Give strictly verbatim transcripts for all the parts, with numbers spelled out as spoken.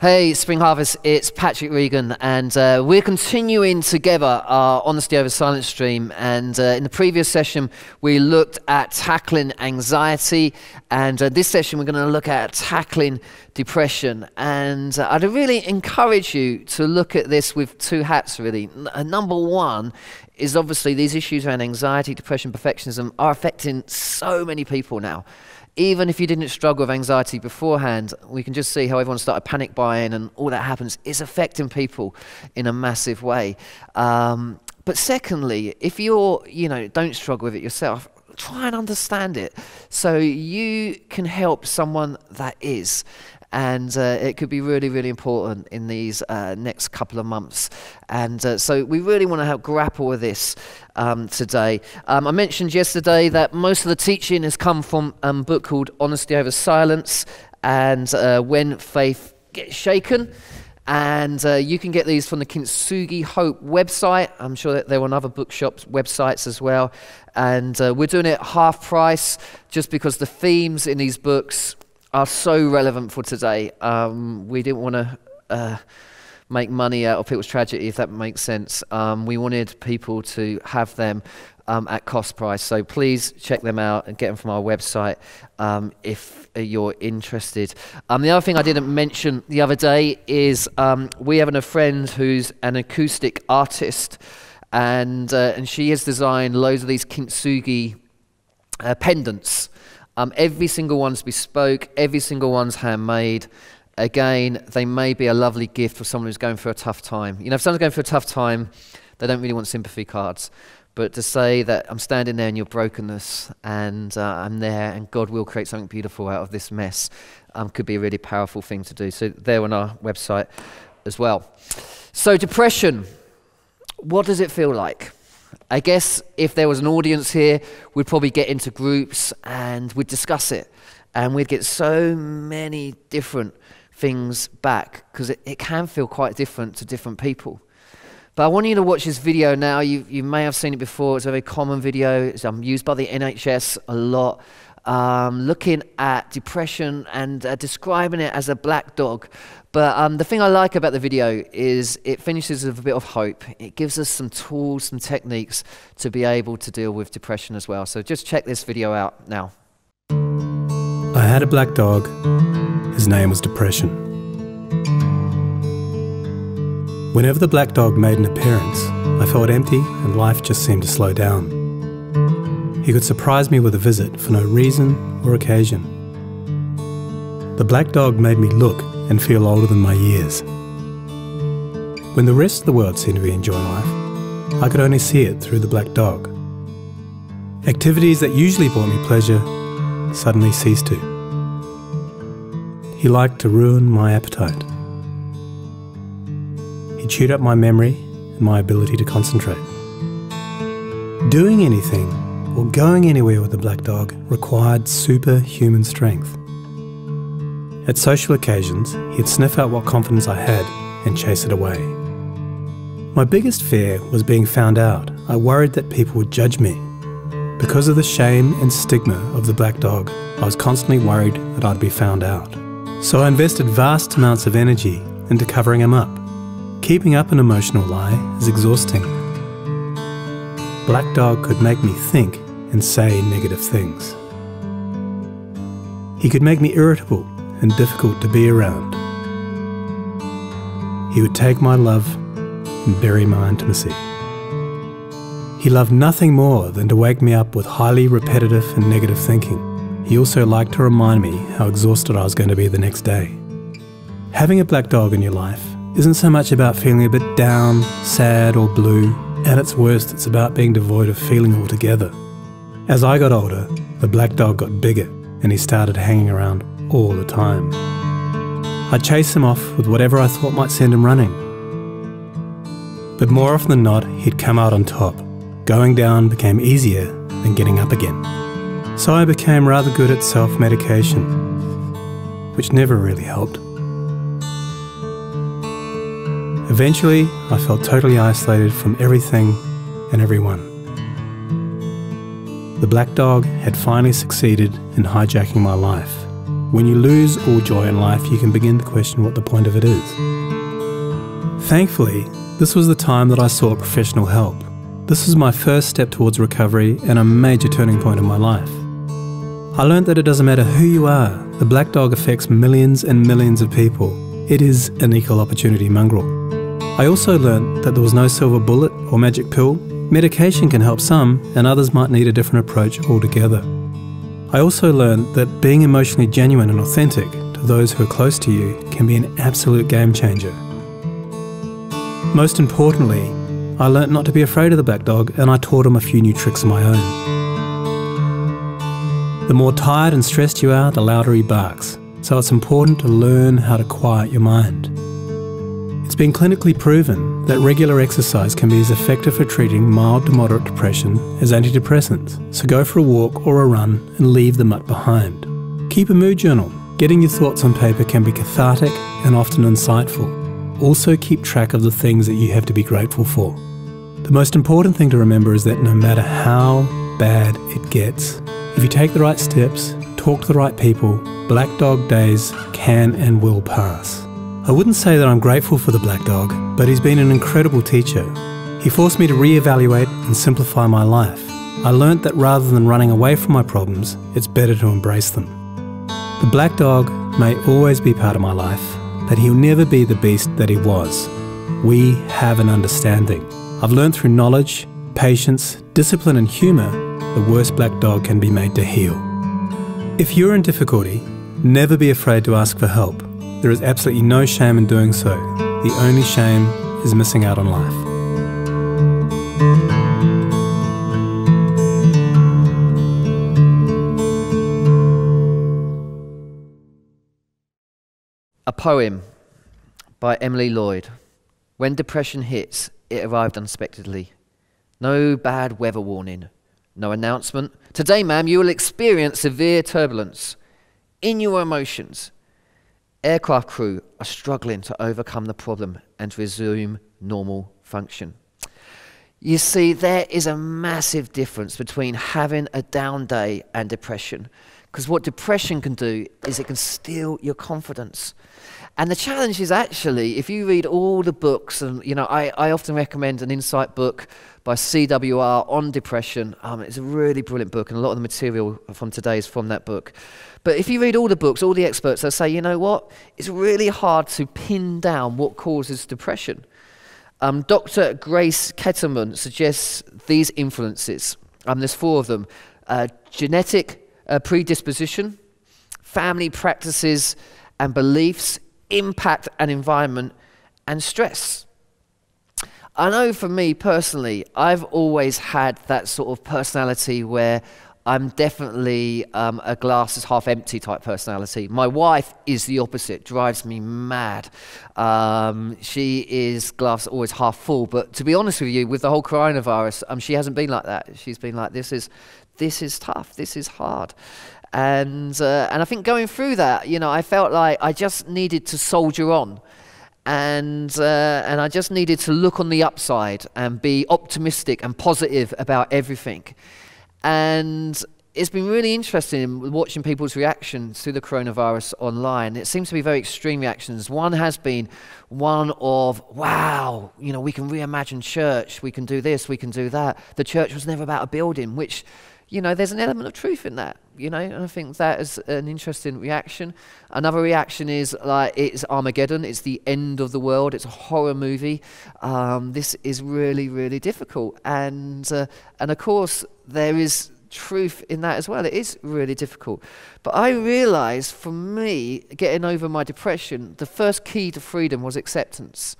Hey, Spring Harvest, it's Patrick Regan, and uh, we're continuing together our Honesty Over Silence stream. And uh, in the previous session, we looked at tackling anxiety, and uh, this session we're going to look at tackling depression. And uh, I'd really encourage you to look at this with two hats, really. N- number one is obviously these issues around anxiety, depression, perfectionism are affecting so many people now. Even if you didn't struggle with anxiety beforehand, we can just see how everyone started panic buying and all that happens is affecting people in a massive way. Um, but secondly, if you're, you know, don't struggle with it yourself, try and understand it so you can help someone that is. And uh, it could be really, really important in these uh, next couple of months. And uh, so we really want to help grapple with this um, today. Um, I mentioned yesterday that most of the teaching has come from a book called Honesty Over Silence and uh, When Faith Gets Shaken. And uh, you can get these from the Kintsugi Hope website. I'm sure that they're on other bookshops websites as well. And uh, we're doing it half price just because the themes in these books are so relevant for today. Um, we didn't want to uh, make money out of people's tragedy, if that makes sense. Um, we wanted people to have them um, at cost price. So please check them out and get them from our website um, if you're interested. Um, the other thing I didn't mention the other day is um, we have a friend who's an acoustic artist, and uh, and she has designed loads of these kintsugi uh, pendants. Um, every single one's bespoke, every single one's handmade. Again, they may be a lovely gift for someone who's going through a tough time. You know, if someone's going through a tough time, they don't really want sympathy cards. But to say that I'm standing there in your brokenness and uh, I'm there and God will create something beautiful out of this mess um, could be a really powerful thing to do. So they're on our website as well. So depression, what does it feel like? I guess if there was an audience here, we'd probably get into groups and we'd discuss it. And we'd get so many different things back because it, it can feel quite different to different people. But I want you to watch this video now. You, you may have seen it before. It's a very common video. It's um, used by the N H S a lot. Um, looking at depression and uh, describing it as a black dog. But um, the thing I like about the video is it finishes with a bit of hope. It gives us some tools, some techniques to be able to deal with depression as well. So just check this video out now. I had a black dog. His name was Depression. Whenever the black dog made an appearance, I felt empty and life just seemed to slow down. He could surprise me with a visit for no reason or occasion. The black dog made me look and feel older than my years. When the rest of the world seemed to be enjoying life, I could only see it through the black dog. Activities that usually brought me pleasure suddenly ceased to. He liked to ruin my appetite. He chewed up my memory and my ability to concentrate. Doing anything or going anywhere with the black dog required superhuman strength. At social occasions, he'd sniff out what confidence I had and chase it away. My biggest fear was being found out. I worried that people would judge me. Because of the shame and stigma of the black dog, I was constantly worried that I'd be found out. So I invested vast amounts of energy into covering him up. Keeping up an emotional lie is exhausting. Black dog could make me think and say negative things. He could make me irritable and difficult to be around. He would take my love and bury my intimacy. He loved nothing more than to wake me up with highly repetitive and negative thinking. He also liked to remind me how exhausted I was going to be the next day. Having a black dog in your life isn't so much about feeling a bit down, sad or blue. At its worst, it's about being devoid of feeling altogether. As I got older, the black dog got bigger and he started hanging around all the time. I chased him off with whatever I thought might send him running. But more often than not, he'd come out on top. Going down became easier than getting up again. So I became rather good at self-medication, which never really helped. Eventually, I felt totally isolated from everything and everyone. The black dog had finally succeeded in hijacking my life. When you lose all joy in life, you can begin to question what the point of it is. Thankfully, this was the time that I sought professional help. This was my first step towards recovery and a major turning point in my life. I learned that it doesn't matter who you are, the black dog affects millions and millions of people. It is an equal opportunity mongrel. I also learned that there was no silver bullet or magic pill. Medication can help some, and others might need a different approach altogether. I also learned that being emotionally genuine and authentic to those who are close to you can be an absolute game changer. Most importantly, I learned not to be afraid of the black dog, and I taught him a few new tricks of my own. The more tired and stressed you are, the louder he barks, so it's important to learn how to quiet your mind. It's been clinically proven that regular exercise can be as effective for treating mild to moderate depression as antidepressants, so go for a walk or a run and leave the mutt behind. Keep a mood journal. Getting your thoughts on paper can be cathartic and often insightful. Also keep track of the things that you have to be grateful for. The most important thing to remember is that no matter how bad it gets, if you take the right steps, talk to the right people, black dog days can and will pass. I wouldn't say that I'm grateful for the black dog, but he's been an incredible teacher. He forced me to reevaluate and simplify my life. I learned that rather than running away from my problems, it's better to embrace them. The black dog may always be part of my life, but he'll never be the beast that he was. We have an understanding. I've learned through knowledge, patience, discipline and humour, the worst black dog can be made to heal. If you're in difficulty, never be afraid to ask for help. There is absolutely no shame in doing so. The only shame is missing out on life. A poem by Emily Lloyd. When depression hits, it arrived unexpectedly. No bad weather warning, no announcement. Today, ma'am, you will experience severe turbulence in your emotions. Aircraft crew are struggling to overcome the problem and resume normal function. You see, there is a massive difference between having a down day and depression, because what depression can do is it can steal your confidence. And the challenge is actually, if you read all the books, and you know, I, I often recommend an insight book by C W R on depression. Um, it's a really brilliant book, and a lot of the material from today is from that book. But if you read all the books, all the experts, they'll say, you know what? It's really hard to pin down what causes depression. Um, Doctor Grace Ketterman suggests these influences. Um, there's four of them. Uh, genetic uh, predisposition, family practices and beliefs, impact and environment, and stress. I know for me personally, I've always had that sort of personality where I'm definitely um, a glass is half empty type personality. My wife is the opposite, drives me mad. Um, she is glass always half full, but to be honest with you, with the whole coronavirus, um, she hasn't been like that. She's been like, this is, this is tough, this is hard. And, uh, and I think going through that, you know, I felt like I just needed to soldier on. And, uh, and I just needed to look on the upside and be optimistic and positive about everything. And it's been really interesting watching people's reactions to the coronavirus online. It seems to be very extreme reactions. One has been one of, wow, you know, we can reimagine church, we can do this, we can do that. The church was never about a building, which, you know, there's an element of truth in that, you know, and I think that is an interesting reaction. Another reaction is like, it's Armageddon, it's the end of the world, it's a horror movie. Um, this is really, really difficult. And, uh, and of course, there is truth in that as well. It is really difficult. But I realized for me, getting over my depression, the first key to freedom was acceptance.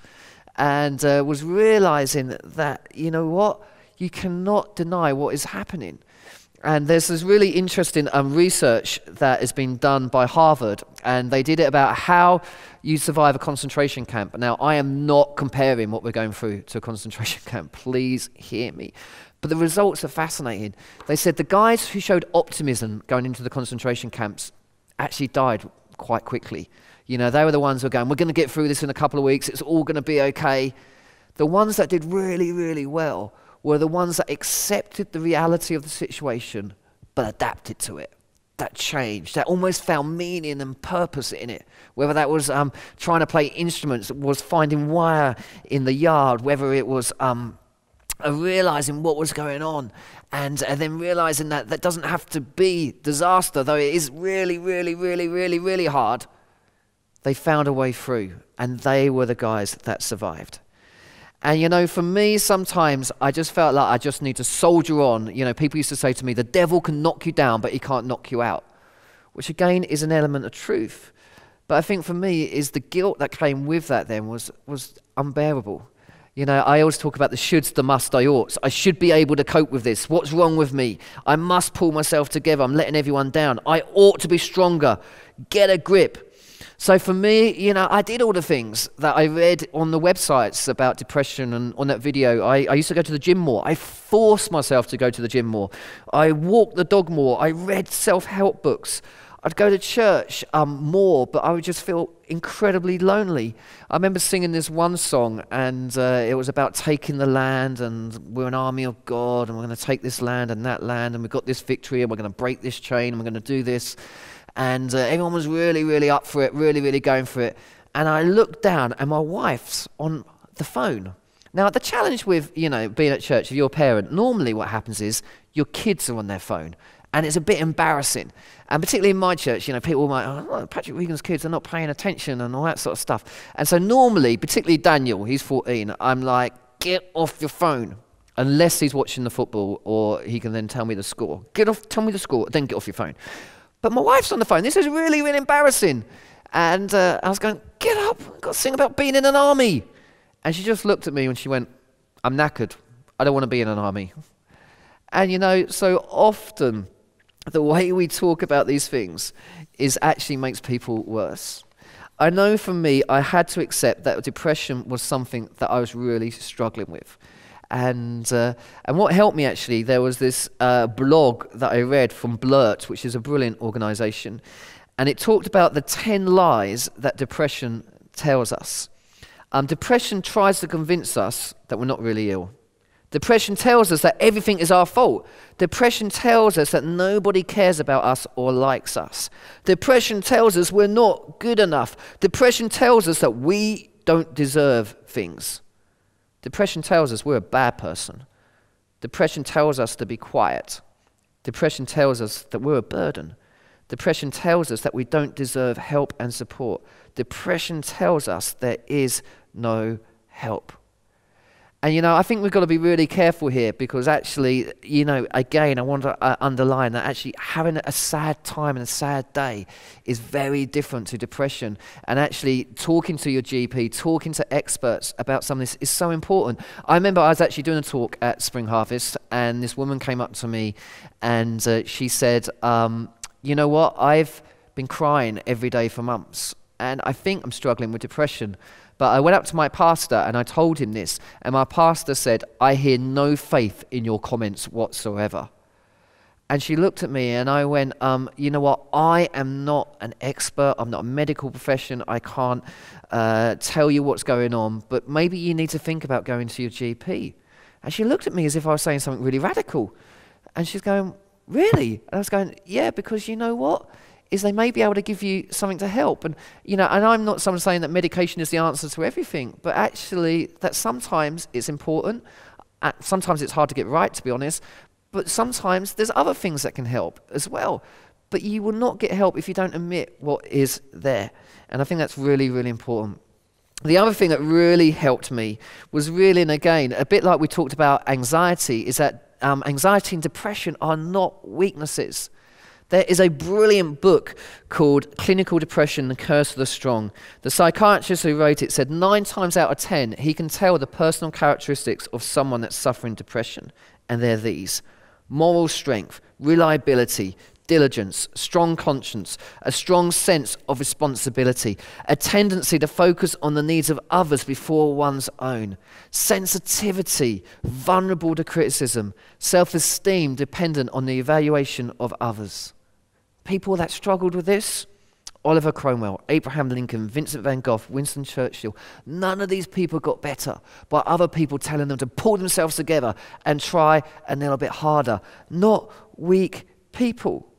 And uh, was realizing that, you know what, you cannot deny what is happening. And there's this really interesting um, research that has been done by Harvard, and they did it about how you survive a concentration camp. Now, I am not comparing what we're going through to a concentration camp, please hear me. But the results are fascinating. They said the guys who showed optimism going into the concentration camps actually died quite quickly. You know, they were the ones who were going, we're going to get through this in a couple of weeks, it's all going to be okay. The ones that did really, really well were the ones that accepted the reality of the situation but adapted to it. that change, that almost found meaning and purpose in it. Whether that was um, trying to play instruments, was finding wire in the yard, whether it was um, uh, realizing what was going on, and uh, then realizing that that doesn't have to be disaster, though it is really, really, really, really, really hard. They found a way through, and they were the guys that survived. And you know, for me, sometimes I just felt like I just need to soldier on. You know, people used to say to me, the devil can knock you down, but he can't knock you out, which again is an element of truth. But I think for me is the guilt that came with that then was, was unbearable. You know, I always talk about the shoulds, the musts, I oughts. I should be able to cope with this. What's wrong with me? I must pull myself together. I'm letting everyone down. I ought to be stronger. Get a grip. So for me, you know, I did all the things that I read on the websites about depression and on that video. I, I used to go to the gym more. I forced myself to go to the gym more. I walked the dog more. I read self-help books. I'd go to church um, more, but I would just feel incredibly lonely. I remember singing this one song, and uh, it was about taking the land, and we're an army of God, and we're going to take this land and that land, and we've got this victory, and we're going to break this chain, and we're going to do this. And uh, everyone was really, really up for it, really, really going for it. And I looked down, and my wife's on the phone. Now, the challenge with, you know, being at church, if you're a parent, normally what happens is your kids are on their phone, and it's a bit embarrassing. And particularly in my church, you know, people might, oh, Patrick Regan's kids are not paying attention and all that sort of stuff. And so normally, particularly Daniel, he's fourteen, I'm like, get off your phone. Unless he's watching the football, or he can then tell me the score. Get off, tell me the score, then get off your phone. But my wife's on the phone. This is really, really embarrassing. And uh, I was going, get up. I've got to sing about being in an army. And she just looked at me and she went, I'm knackered. I don't want to be in an army. And, you know, so often the way we talk about these things is actually makes people worse. I know for me, I had to accept that depression was something that I was really struggling with. And, uh, and what helped me actually, there was this uh, blog that I read from Blurt, which is a brilliant organization. And it talked about the ten lies that depression tells us. Um, depression tries to convince us that we're not really ill. Depression tells us that everything is our fault. Depression tells us that nobody cares about us or likes us. Depression tells us we're not good enough. Depression tells us that we don't deserve things. Depression tells us we're a bad person. Depression tells us to be quiet. Depression tells us that we're a burden. Depression tells us that we don't deserve help and support. Depression tells us there is no help. And, you know, I think we've got to be really careful here, because actually, you know, again, I want to uh, underline that actually having a sad time and a sad day is very different to depression. And actually talking to your G P, talking to experts about some of this is so important. I remember I was actually doing a talk at Spring Harvest, and this woman came up to me and uh, she said, um, you know what, I've been crying every day for months, and I think I'm struggling with depression. But I went up to my pastor and I told him this, and my pastor said, I hear no faith in your comments whatsoever. And she looked at me and I went, um, you know what, I am not an expert, I'm not a medical profession, I can't uh, tell you what's going on, but maybe you need to think about going to your G P. And she looked at me as if I was saying something really radical. And she's going, really? And I was going, yeah, because you know what? Is they may be able to give you something to help. And, you know, and I'm not someone saying that medication is the answer to everything, but actually that sometimes it's important. Uh, sometimes it's hard to get right, to be honest, but sometimes there's other things that can help as well. But you will not get help if you don't admit what is there. And I think that's really, really important. The other thing that really helped me was really, and again, a bit like we talked about anxiety, is that um, anxiety and depression are not weaknesses. There is a brilliant book called Clinical Depression, The Curse of the Strong. The psychiatrist who wrote it said nine times out of ten, he can tell the personal characteristics of someone that's suffering depression. And they're these: moral strength, reliability, diligence, strong conscience, a strong sense of responsibility, a tendency to focus on the needs of others before one's own, sensitivity, vulnerable to criticism, self-esteem dependent on the evaluation of others. People that struggled with this, Oliver Cromwell, Abraham Lincoln, Vincent van Gogh, Winston Churchill, none of these people got better by other people telling them to pull themselves together and try a little bit harder. Not weak people.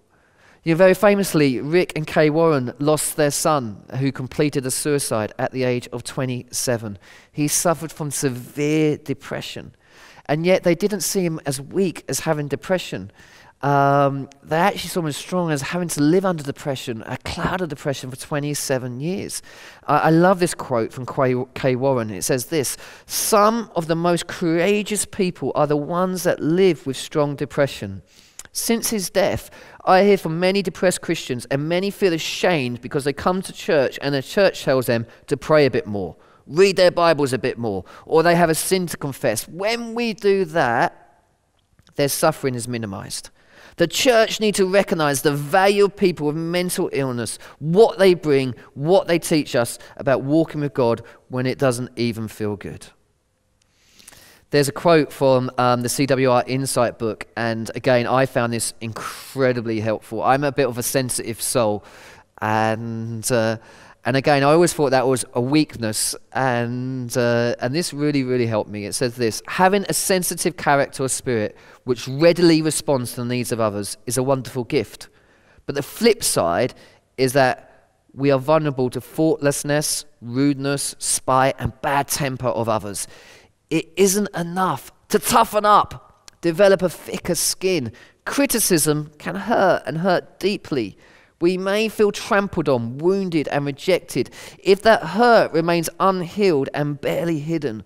You know, very famously, Rick and Kay Warren lost their son, who completed a suicide at the age of twenty-seven. He suffered from severe depression, and yet they didn't see him as weak as having depression. Um, they actually saw him as strong as having to live under depression, a cloud of depression for twenty-seven years. I, I love this quote from Kay Warren. It says this: "Some of the most courageous people are the ones that live with strong depression. Since his death, I hear from many depressed Christians, and many feel ashamed because they come to church and the church tells them to pray a bit more, read their Bibles a bit more, or they have a sin to confess. When we do that, their suffering is minimized. The church needs to recognize the value of people with mental illness, what they bring, what they teach us about walking with God when it doesn't even feel good." There's a quote from um, the C W R Insight book, and again, I found this incredibly helpful. I'm a bit of a sensitive soul, and uh, and again, I always thought that was a weakness, and uh, and this really, really helped me. It says this: "Having a sensitive character or spirit which readily responds to the needs of others is a wonderful gift, but the flip side is that we are vulnerable to thoughtlessness, rudeness, spite, and bad temper of others. It isn't enough to toughen up, develop a thicker skin. Criticism can hurt, and hurt deeply. We may feel trampled on, wounded, and rejected. If that hurt remains unhealed and barely hidden,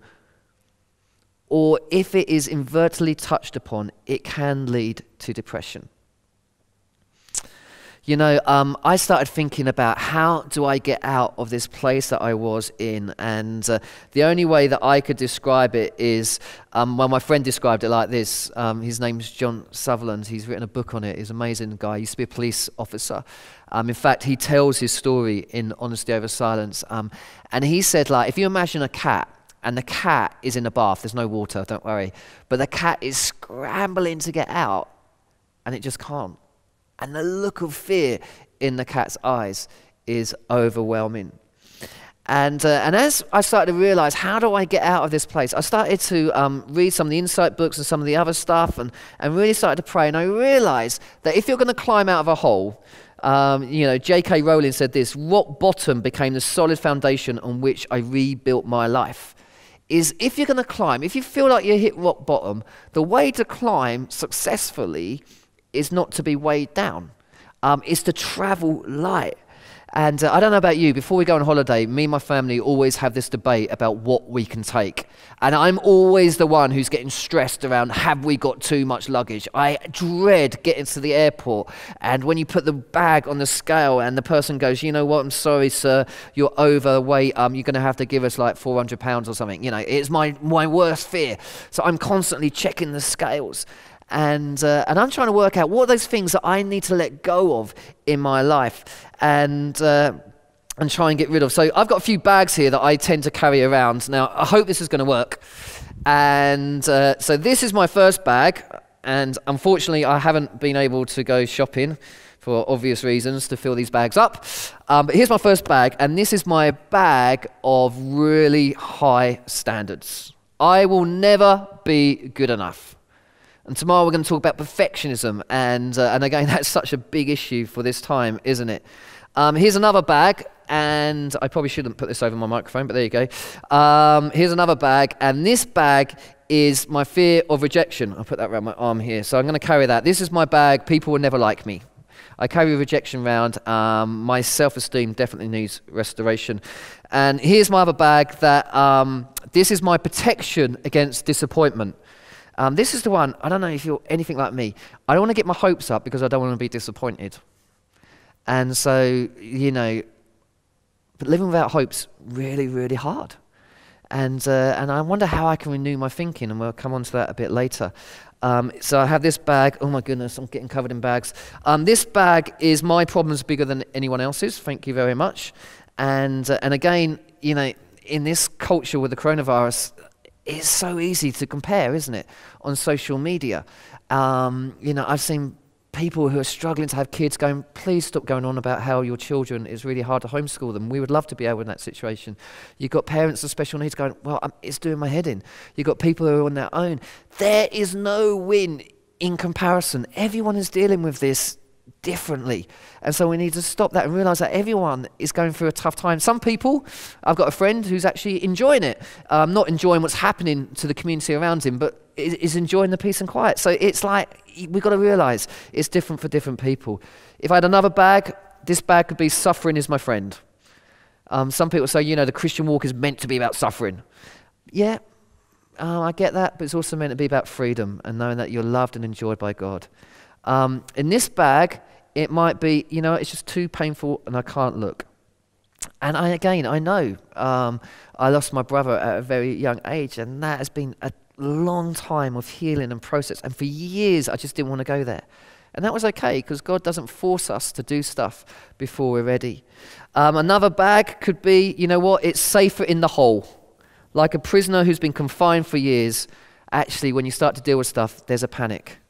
or if it is inadvertently touched upon, it can lead to depression." You know, um, I started thinking about, how do I get out of this place that I was in? And uh, the only way that I could describe it is, um, well, my friend described it like this. Um, his name's John Sutherland. He's written a book on it. He's an amazing guy. He used to be a police officer. Um, in fact, he tells his story in Honesty Over Silence. Um, and he said, like, if you imagine a cat, and the cat is in a bath, there's no water, don't worry, but the cat is scrambling to get out, and it just can't. And the look of fear in the cat's eyes is overwhelming. And, uh, and as I started to realize, how do I get out of this place? I started to um, read some of the insight books and some of the other stuff, and, and really started to pray. And I realized that if you're going to climb out of a hole, um, you know, J K Rowling said this: "Rock bottom became the solid foundation on which I rebuilt my life." Is if you're going to climb, if you feel like you hit rock bottom, the way to climb successfully is not to be weighed down. Um, it's to travel light. And uh, I don't know about you, before we go on holiday, me and my family always have this debate about what we can take. And I'm always the one who's getting stressed around, have we got too much luggage? I dread getting to the airport, and when you put the bag on the scale and the person goes, you know what, I'm sorry, sir, you're overweight, um, you're going to have to give us like four hundred pounds or something. You know, it's my, my worst fear. So I'm constantly checking the scales. And, uh, and I'm trying to work out what are those things that I need to let go of in my life and, uh, and try and get rid of. So I've got a few bags here that I tend to carry around. Now, I hope this is going to work. And uh, so this is my first bag. And unfortunately, I haven't been able to go shopping for obvious reasons to fill these bags up. Um, but here's my first bag. And this is my bag of really high standards. I will never be good enough. And tomorrow we're going to talk about perfectionism, and, uh, and again, that's such a big issue for this time, isn't it? Um, here's another bag, and I probably shouldn't put this over my microphone, but there you go. Um, here's another bag, and this bag is my fear of rejection. I'll put that around my arm here, so I'm going to carry that. This is my bag, people will never like me. I carry rejection around. Um, my self-esteem definitely needs restoration. And here's my other bag, that um, this is my protection against disappointment. Um, this is the one, I don't know if you're anything like me, I don't want to get my hopes up because I don't want to be disappointed. And so, you know, but living without hope's really, really hard. And, uh, and I wonder how I can renew my thinking, and we'll come on to that a bit later. Um, so I have this bag. Oh my goodness, I'm getting covered in bags. Um, this bag is my problems bigger than anyone else's, thank you very much. And, uh, and again, you know, in this culture with the coronavirus, it's so easy to compare, isn't it, on social media. Um, you know, I've seen people who are struggling to have kids going, please stop going on about how your children, it's really hard to homeschool them. We would love to be able in that situation. You've got parents with special needs going, well, I'm, it's doing my head in. You've got people who are on their own. There is no win in comparison. Everyone is dealing with this differently. And so we need to stop that and realize that everyone is going through a tough time. Some people, I've got a friend who's actually enjoying it, um, not enjoying what's happening to the community around him, but is enjoying the peace and quiet. So it's like, we've got to realize it's different for different people. If I had another bag, this bag could be suffering is my friend. Um, some people say, you know, the Christian walk is meant to be about suffering. Yeah, uh, I get that, but it's also meant to be about freedom and knowing that you're loved and enjoyed by God. Um, in this bag, it might be, you know, it's just too painful and I can't look. And I, again, I know, um, I lost my brother at a very young age, and that has been a long time of healing and process. And for years, I just didn't want to go there. And that was okay, because God doesn't force us to do stuff before we're ready. Um, another bag could be, you know what, it's safer in the hole. Like a prisoner who's been confined for years, actually, when you start to deal with stuff, there's a panic.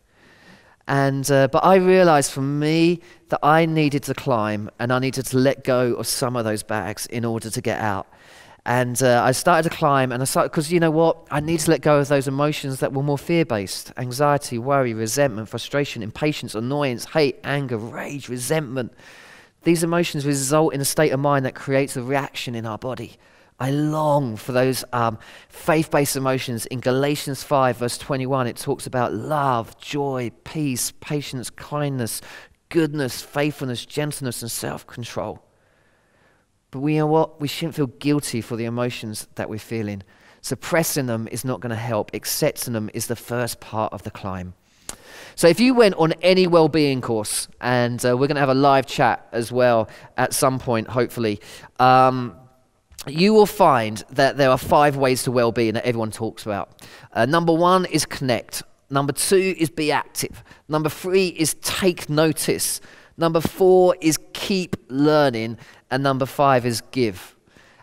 And, uh, but I realized for me that I needed to climb and I needed to let go of some of those bags in order to get out. And uh, I started to climb, and I started, because you know what? I need to let go of those emotions that were more fear-based. Anxiety, worry, resentment, frustration, impatience, annoyance, hate, anger, rage, resentment. These emotions result in a state of mind that creates a reaction in our body. I long for those um, faith-based emotions. In Galatians five, verse twenty-one, it talks about love, joy, peace, patience, kindness, goodness, faithfulness, gentleness, and self-control. But we know what? We shouldn't feel guilty for the emotions that we're feeling. Suppressing them is not going to help. Accepting them is the first part of the climb. So if you went on any well-being course, and uh, we're going to have a live chat as well at some point, hopefully, um, you will find that there are five ways to well-being that everyone talks about. Uh, number one is connect. Number two is be active. Number three is take notice. Number four is keep learning. And number five is give.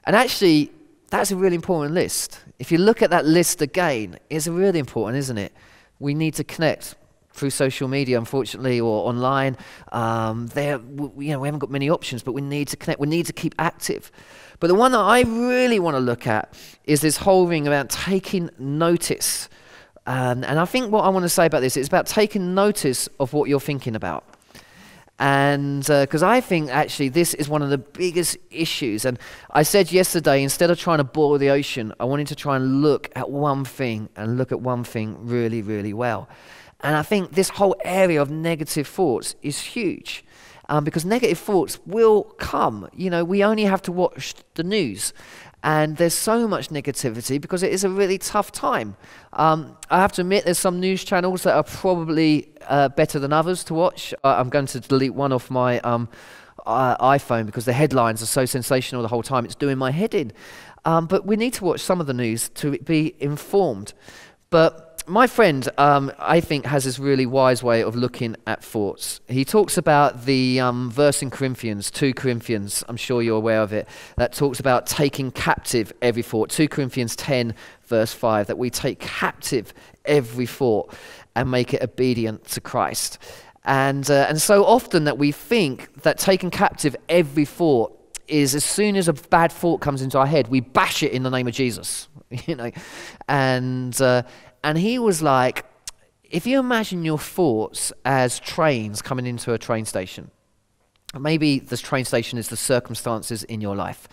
And actually, that's a really important list. If you look at that list again, it's really important, isn't it? We need to connect through social media, unfortunately, or online. Um, there, you know, we haven't got many options, but we need to connect. We need to keep active. But the one that I really want to look at is this whole thing about taking notice. Um, and I think what I want to say about this is about taking notice of what you're thinking about. And because uh, I think actually this is one of the biggest issues. And I said yesterday, instead of trying to boil the ocean, I wanted to try and look at one thing and look at one thing really, really well. And I think this whole area of negative thoughts is huge, um, because negative thoughts will come. You know, we only have to watch the news. And there's so much negativity because it is a really tough time. Um, I have to admit there's some news channels that are probably uh, better than others to watch. Uh, I'm going to delete one off my um, uh, iPhone because the headlines are so sensational the whole time. It's doing my head in. Um, but we need to watch some of the news to be informed. But my friend, um, I think, has this really wise way of looking at thoughts. He talks about the um, verse in Corinthians, two Corinthians, I'm sure you're aware of it, that talks about taking captive every thought. two Corinthians ten, verse five, that we take captive every thought and make it obedient to Christ. And, uh, and so often that we think that taking captive every thought is as soon as a bad thought comes into our head, we bash it in the name of Jesus, you know, and... Uh, And he was like, if you imagine your thoughts as trains coming into a train station, maybe this train station is the circumstances in your life.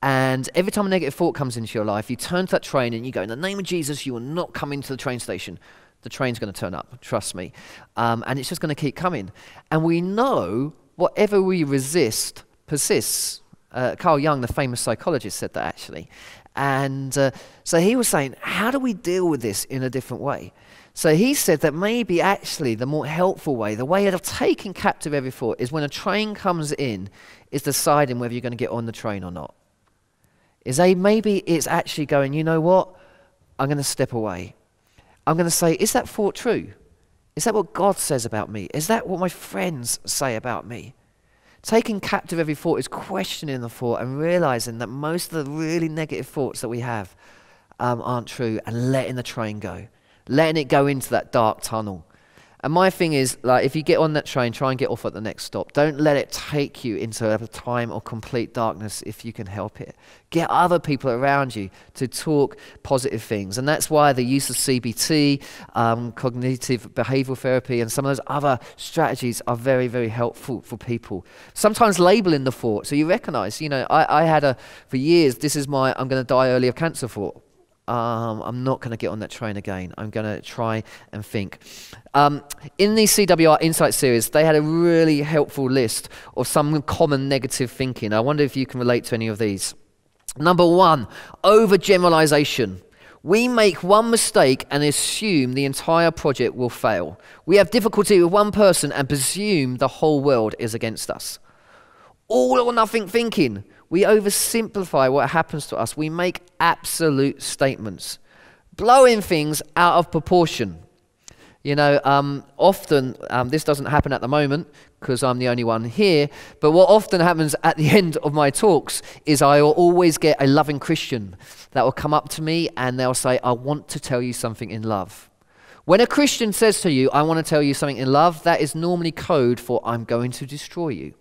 And every time a negative thought comes into your life, you turn to that train and you go, in the name of Jesus, you will not come into the train station. The train's going to turn up, trust me. Um, and it's just going to keep coming. And we know whatever we resist persists. Uh, Carl Jung, the famous psychologist, said that actually. And uh, so he was saying, how do we deal with this in a different way? So he said that maybe actually the more helpful way, the way of taking captive every thought, is when a train comes in, is deciding whether you're going to get on the train or not. Is they maybe it's actually going, you know what? I'm going to step away. I'm going to say, is that thought true? Is that what God says about me? Is that what my friends say about me? Taking captive every thought is questioning the thought and realizing that most of the really negative thoughts that we have um, aren't true, and letting the train go, letting it go into that dark tunnel. And my thing is, like, if you get on that train, try and get off at the next stop. Don't let it take you into a time of complete darkness if you can help it. Get other people around you to talk positive things. And that's why the use of C B T, um, cognitive behavioral therapy, and some of those other strategies are very, very helpful for people. Sometimes labeling the thought. So you recognize, you know, I, I had a, for years, this is my, I'm going to die early of cancer thought. Um, I'm not going to get on that train again. I'm going to try and think. Um, in the C W R Insight series, they had a really helpful list of some common negative thinking. I wonder if you can relate to any of these. Number one, overgeneralization. We make one mistake and assume the entire project will fail. We have difficulty with one person and presume the whole world is against us. All or nothing thinking. We oversimplify what happens to us. We make absolute statements, blowing things out of proportion. You know, um, often, um, this doesn't happen at the moment because I'm the only one here, but what often happens at the end of my talks is I will always get a loving Christian that will come up to me and they'll say, I want to tell you something in love. When a Christian says to you, I want to tell you something in love, that is normally code for I'm going to destroy you.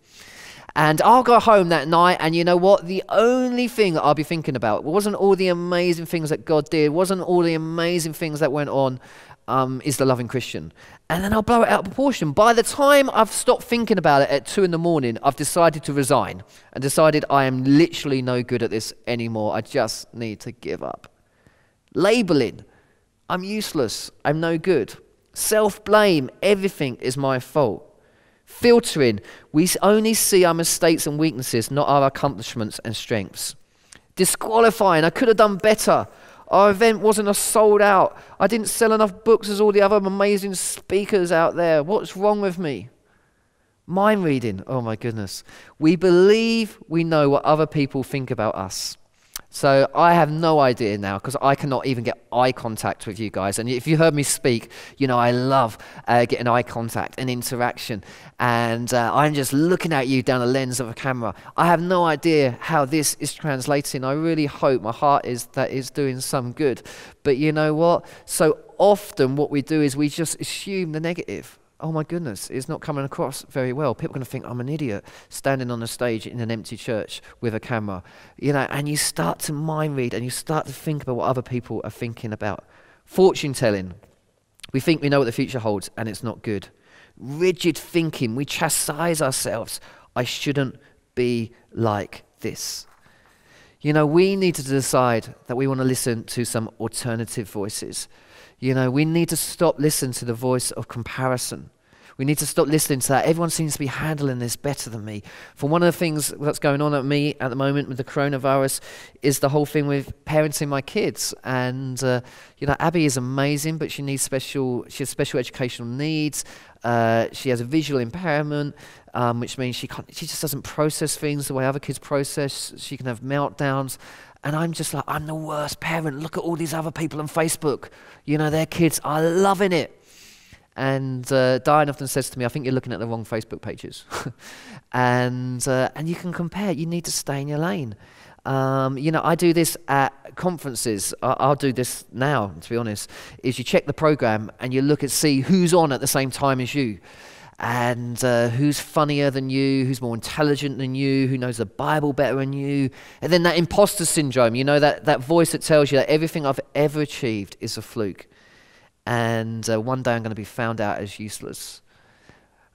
And I'll go home that night, and you know what? The only thing that I'll be thinking about wasn't all the amazing things that God did, wasn't all the amazing things that went on, um, is the loving Christian. And then I'll blow it out of proportion. By the time I've stopped thinking about it at two in the morning, I've decided to resign and decided I am literally no good at this anymore. I just need to give up. Labeling. I'm useless. I'm no good. Self-blame. Everything is my fault. Filtering, we only see our mistakes and weaknesses, not our accomplishments and strengths. Disqualifying, I could have done better. Our event wasn't sold out. I didn't sell enough books as all the other amazing speakers out there. What's wrong with me? Mind reading, oh my goodness. We believe we know what other people think about us. So I have no idea now because I cannot even get eye contact with you guys. And if you heard me speak, you know I love uh, getting eye contact and interaction. And uh, I'm just looking at you down the lens of a camera. I have no idea how this is translating. I really hope, my heart is that it's doing some good. But you know what? So often what we do is we just assume the negative. Oh my goodness, it's not coming across very well. People are going to think I'm an idiot standing on a stage in an empty church with a camera. You know, and you start to mind read and you start to think about what other people are thinking about. Fortune telling. We think we know what the future holds and it's not good. Rigid thinking. We chastise ourselves. I shouldn't be like this. You know, we need to decide that we want to listen to some alternative voices. You know, we need to stop listening to the voice of comparison. We need to stop listening to that. Everyone seems to be handling this better than me. For one of the things that's going on at me at the moment with the coronavirus is the whole thing with parenting my kids. And, uh, you know, Abby is amazing, but she needs special, she has special educational needs. Uh, she has a visual impairment, um, which means she can't, she just doesn't process things the way other kids process. She can have meltdowns. And I'm just like, I'm the worst parent. Look at all these other people on Facebook. You know, their kids are loving it. And uh, Diane often says to me, I think you're looking at the wrong Facebook pages. and, uh, and you can compare. You need to stay in your lane. Um, you know, I do this at conferences. I I'll do this now, to be honest, is you check the program and you look and see who's on at the same time as you. And uh, who's funnier than you, who's more intelligent than you, who knows the Bible better than you. And then that imposter syndrome, you know, that, that voice that tells you that everything I've ever achieved is a fluke. And uh, one day I'm going to be found out as useless.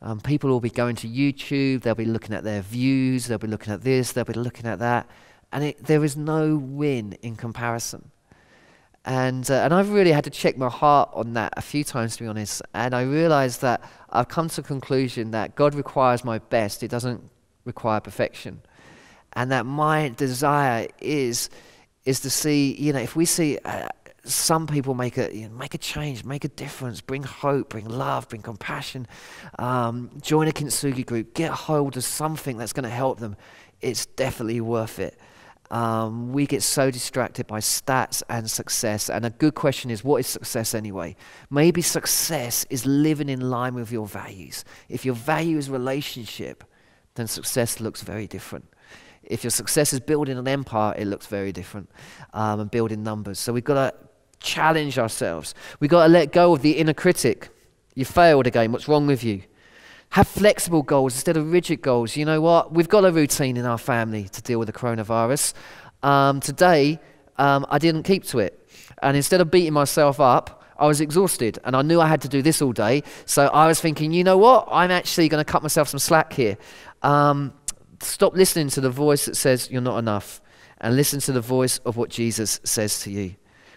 Um, people will be going to YouTube, they'll be looking at their views, they'll be looking at this, they'll be looking at that. And it, there is no win in comparison. And, uh, and I've really had to check my heart on that a few times, to be honest. And I realized that I've come to the conclusion that God requires my best. It doesn't require perfection. And that my desire is, is to see, you know, if we see uh, some people make a, you know, make a change, make a difference, bring hope, bring love, bring compassion, um, join a Kintsugi group, get hold of something that's going to help them, it's definitely worth it. Um, we get so distracted by stats and success. And a good question is, what is success anyway? Maybe success is living in line with your values. If your value is relationship, then success looks very different. If your success is building an empire, it looks very different, um, and building numbers. So we've got to challenge ourselves. We've got to let go of the inner critic. You failed again. What's wrong with you? Have flexible goals instead of rigid goals. You know what? We've got a routine in our family to deal with the coronavirus. Um, today, um, I didn't keep to it. And instead of beating myself up, I was exhausted. And I knew I had to do this all day. So I was thinking, you know what? I'm actually going to cut myself some slack here. Um, stop listening to the voice that says you're not enough. And listen to the voice of what Jesus says to you.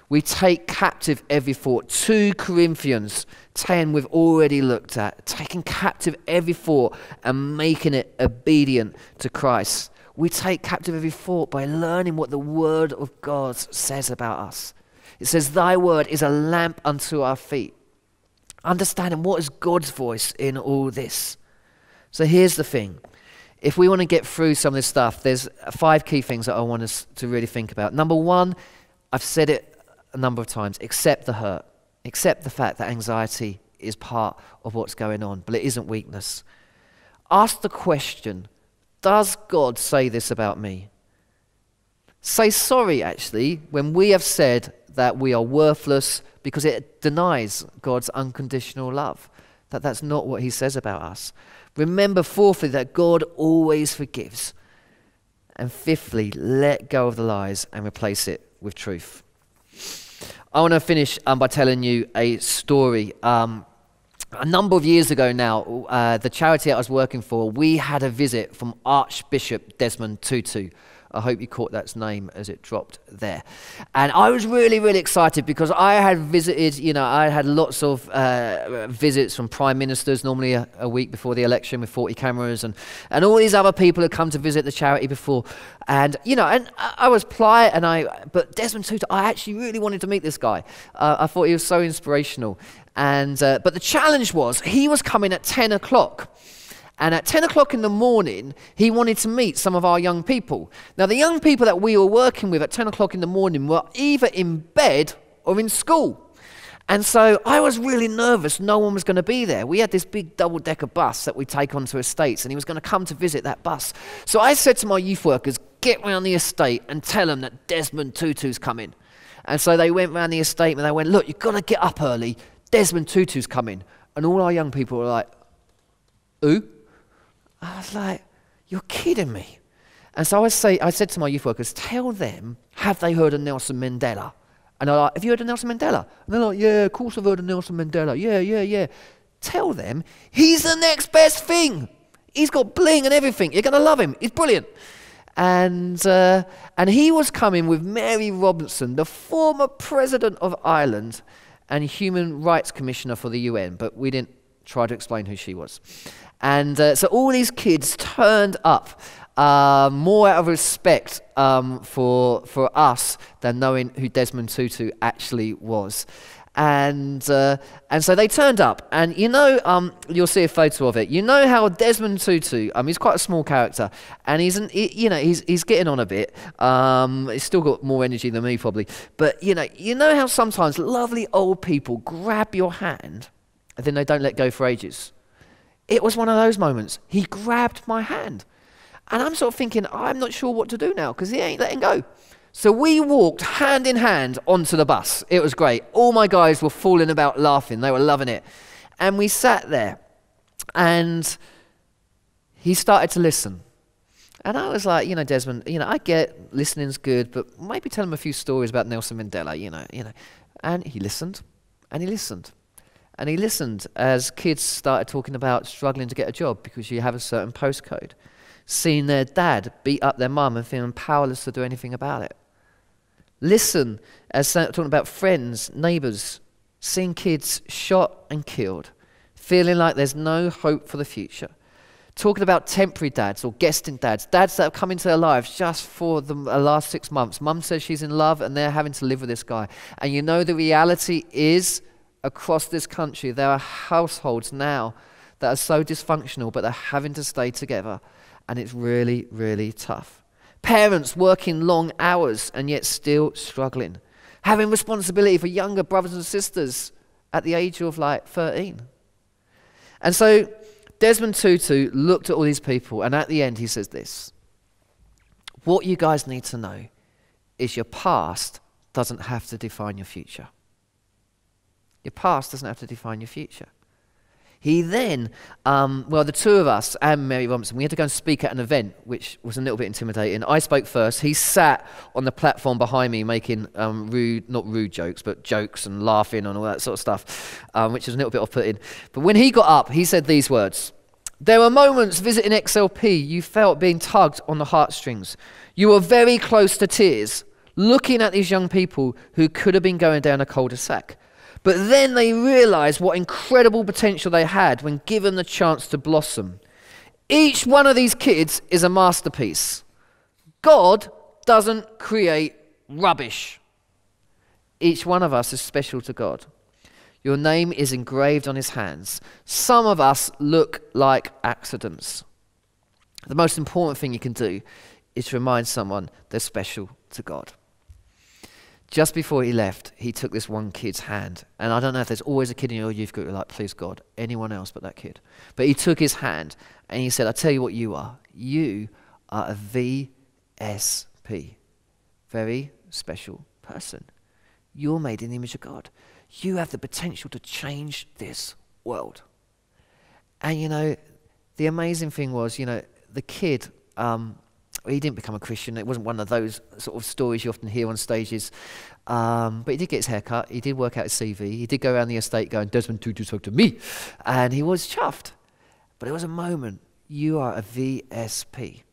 We take captive every thought. Second Corinthians ten, we've already looked at. Taking captive every thought and making it obedient to Christ. We take captive every thought by learning what the Word of God says about us. It says, thy word is a lamp unto our feet. Understanding what is God's voice in all this. So here's the thing. If we want to get through some of this stuff, there's five key things that I want us to really think about. Number one, I've said it a number of times, accept the hurt. Accept the fact that anxiety is part of what's going on, but it isn't weakness. Ask the question, does God say this about me? Say sorry, actually, when we have said that we are worthless, because it denies God's unconditional love. That that's not what he says about us. Remember, fourthly, that God always forgives. And fifthly, let go of the lies and replace it with truth. I want to finish um, by telling you a story. Um, a number of years ago now, uh, the charity I was working for, we had a visit from Archbishop Desmond Tutu. I hope you caught that name as it dropped there. And I was really, really excited because I had visited, you know, I had lots of uh, visits from prime ministers, normally a, a week before the election with forty cameras, and, and all these other people had come to visit the charity before. And, you know, and I, I was polite, and I, but Desmond Tutu, I actually really wanted to meet this guy. Uh, I thought he was so inspirational. And, uh, but the challenge was, he was coming at ten o'clock. And at ten o'clock in the morning, he wanted to meet some of our young people. Now, the young people that we were working with at ten o'clock in the morning were either in bed or in school. And so I was really nervous no one was going to be there. We had this big double-decker bus that we take onto estates, and he was going to come to visit that bus. So I said to my youth workers, get round the estate and tell them that Desmond Tutu's coming. And so they went round the estate, and they went, look, you've got to get up early. Desmond Tutu's coming. And all our young people were like, who? I was like, you're kidding me. And so I, say, I said to my youth workers, tell them, have they heard of Nelson Mandela? And they're like, have you heard of Nelson Mandela? And they're like, yeah, of course I've heard of Nelson Mandela. Yeah, yeah, yeah. Tell them, he's the next best thing. He's got bling and everything. You're going to love him. He's brilliant. And, uh, and he was coming with Mary Robinson, the former president of Ireland and human rights commissioner for the U N, but we didn't try to explain who she was. And uh, so all these kids turned up uh, more out of respect um, for, for us than knowing who Desmond Tutu actually was. And, uh, and so they turned up. And you know, um, you'll see a photo of it. You know how Desmond Tutu, um, he's quite a small character. And he's, an, he, you know, he's, he's getting on a bit. Um, he's still got more energy than me, probably. But you know, you know how sometimes lovely old people grab your hand and then they don't let go for ages. It was one of those moments. He grabbed my hand. And I'm sort of thinking, I'm not sure what to do now because he ain't letting go. So we walked hand in hand onto the bus. It was great. All my guys were falling about laughing. They were loving it. And we sat there. And he started to listen. And I was like, you know, Desmond, you know, I get listening's good, but maybe tell him a few stories about Nelson Mandela, you know, you know. And he listened. And he listened. And he listened as kids started talking about struggling to get a job because you have a certain postcode. Seeing their dad beat up their mum and feeling powerless to do anything about it. Listen as talking about friends, neighbours, seeing kids shot and killed, feeling like there's no hope for the future. Talking about temporary dads or guesting dads, dads that have come into their lives just for the last six months. Mum says she's in love and they're having to live with this guy. And you know the reality is, across this country, there are households now that are so dysfunctional, but they're having to stay together. And it's really, really tough. Parents working long hours and yet still struggling. Having responsibility for younger brothers and sisters at the age of like thirteen. And so Desmond Tutu looked at all these people, and at the end he says this. What you guys need to know is your past doesn't have to define your future. Your past doesn't have to define your future. He then, um, well, the two of us and Mary Robinson, we had to go and speak at an event, which was a little bit intimidating. I spoke first. He sat on the platform behind me making um, rude, not rude jokes, but jokes and laughing and all that sort of stuff, um, which was a little bit off-putting. But when he got up, he said these words. There were moments visiting X L P you felt being tugged on the heartstrings. You were very close to tears, looking at these young people who could have been going down a cul-de-sac. But then they realized what incredible potential they had when given the chance to blossom. Each one of these kids is a masterpiece. God doesn't create rubbish. Each one of us is special to God. Your name is engraved on his hands. Some of us look like accidents. The most important thing you can do is to remind someone they're special to God. Just before he left, he took this one kid's hand. And I don't know if there's always a kid in your youth group who's like, please God, anyone else but that kid. But he took his hand and he said, I tell you what you are. You are a V S P, very special person. You're made in the image of God. You have the potential to change this world. And, you know, the amazing thing was, you know, the kid... Um, he didn't become a Christian. It wasn't one of those sort of stories you often hear on stages. Um, but he did get his hair cut. He did work out his C V. He did go around the estate going, Desmond Tutu spoke to me. And he was chuffed. But it was a moment. You are a V S P.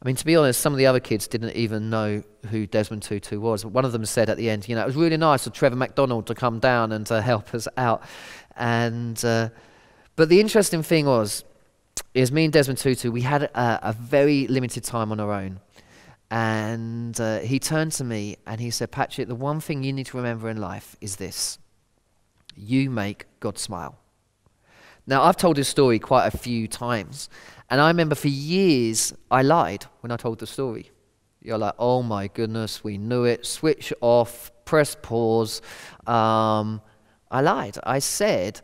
I mean, to be honest, some of the other kids didn't even know who Desmond Tutu was. One of them said at the end, you know, it was really nice of Trevor McDonald to come down and to help us out. And uh, but the interesting thing was, is me and Desmond Tutu, we had a, a very limited time on our own. And uh, he turned to me and he said, Patrick, the one thing you need to remember in life is this. You make God smile. Now, I've told this story quite a few times. And I remember for years, I lied when I told the story. You're like, oh my goodness, we knew it. Switch off, press pause. Um, I lied. I said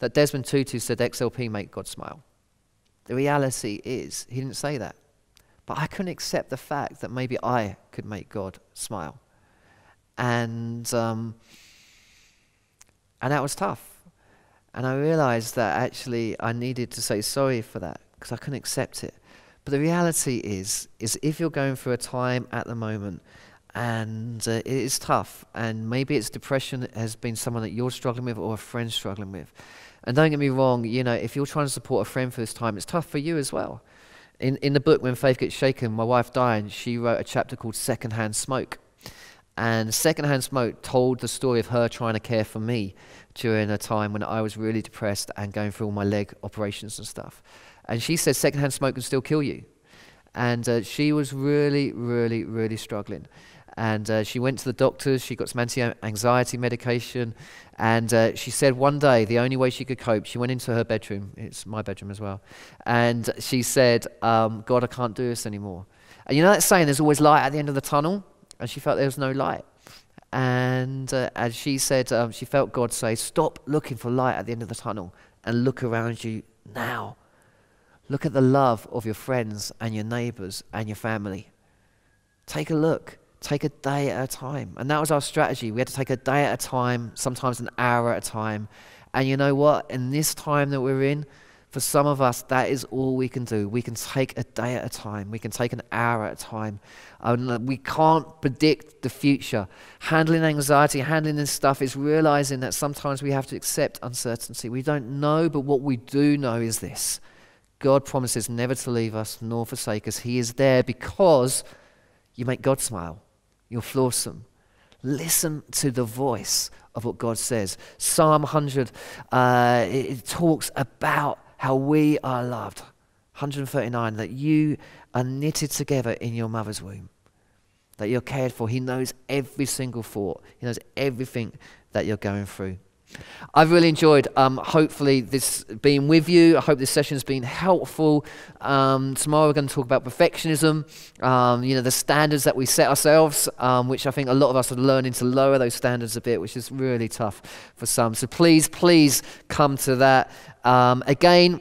that Desmond Tutu said X L P make God smile. The reality is, he didn't say that. But I couldn't accept the fact that maybe I could make God smile. And, um, and that was tough. And I realized that actually I needed to say sorry for that, because I couldn't accept it. But the reality is, is if you're going through a time at the moment, and uh, it is tough, and maybe it's depression has been someone that you're struggling with or a friend struggling with, and don't get me wrong, you know, if you're trying to support a friend for this time, it's tough for you as well. In, in the book, When Faith Gets Shaken, my wife Diane, she wrote a chapter called Secondhand Smoke. And Secondhand Smoke told the story of her trying to care for me during a time when I was really depressed and going through all my leg operations and stuff. And she said, secondhand smoke can still kill you. And uh, she was really, really, really struggling. And uh, she went to the doctors, she got some anti-anxiety medication, and uh, she said one day the only way she could cope, she went into her bedroom, it's my bedroom as well, and she said, um, God, I can't do this anymore. And you know that saying, there's always light at the end of the tunnel? And she felt there was no light. And uh, as she said, um, she felt God say, stop looking for light at the end of the tunnel and look around you now. Look at the love of your friends and your neighbors and your family. Take a look. Take a day at a time. And that was our strategy. We had to take a day at a time, sometimes an hour at a time. And you know what? In this time that we're in, for some of us, that is all we can do. We can take a day at a time. We can take an hour at a time. Um, we can't predict the future. Handling anxiety, handling this stuff is realizing that sometimes we have to accept uncertainty. We don't know, but what we do know is this. God promises never to leave us nor forsake us. He is there because you make God smile. You're flawsome. Listen to the voice of what God says. Psalm one hundred, uh, it, it talks about how we are loved. one hundred thirty-nine, that you are knitted together in your mother's womb. That you're cared for. He knows every single thought. He knows everything that you're going through. I've really enjoyed, um, hopefully, this being with you. I hope this session's been helpful. Um, tomorrow we're going to talk about perfectionism, um, you know, the standards that we set ourselves, um, which I think a lot of us are learning to lower those standards a bit, which is really tough for some. So please, please come to that. Um, again,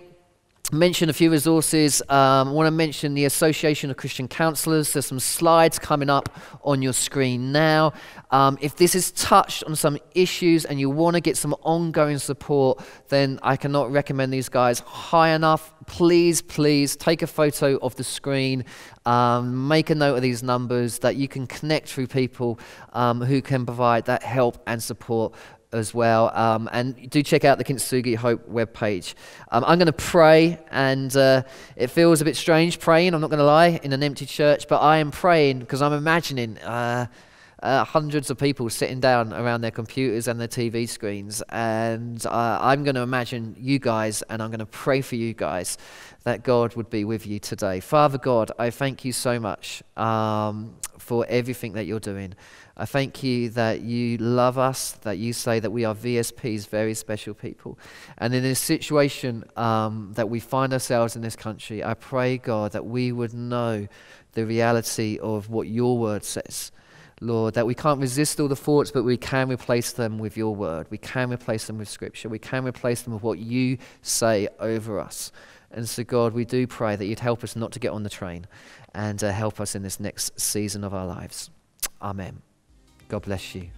mention a few resources. Um, I want to mention the Association of Christian Counselors. There's some slides coming up on your screen now. Um, if this is touched on some issues and you want to get some ongoing support, then I cannot recommend these guys high enough. Please, please take a photo of the screen, um, make a note of these numbers that you can connect through people um, who can provide that help and support as well, um, and do check out the Kintsugi Hope webpage. Um, I'm going to pray, and uh, it feels a bit strange praying, I'm not going to lie, in an empty church, but I am praying because I'm imagining uh, uh, hundreds of people sitting down around their computers and their T V screens, and uh, I'm going to imagine you guys, and I'm going to pray for you guys that God would be with you today. Father God, I thank you so much um, for everything that you're doing. I thank you that you love us, that you say that we are V S Ps, very special people. And in this situation um, that we find ourselves in this country, I pray, God, that we would know the reality of what your word says. Lord, that we can't resist all the thoughts, but we can replace them with your word. We can replace them with scripture. We can replace them with what you say over us. And so, God, we do pray that you'd help us not to get on the train and uh, help us in this next season of our lives. Amen. God bless you.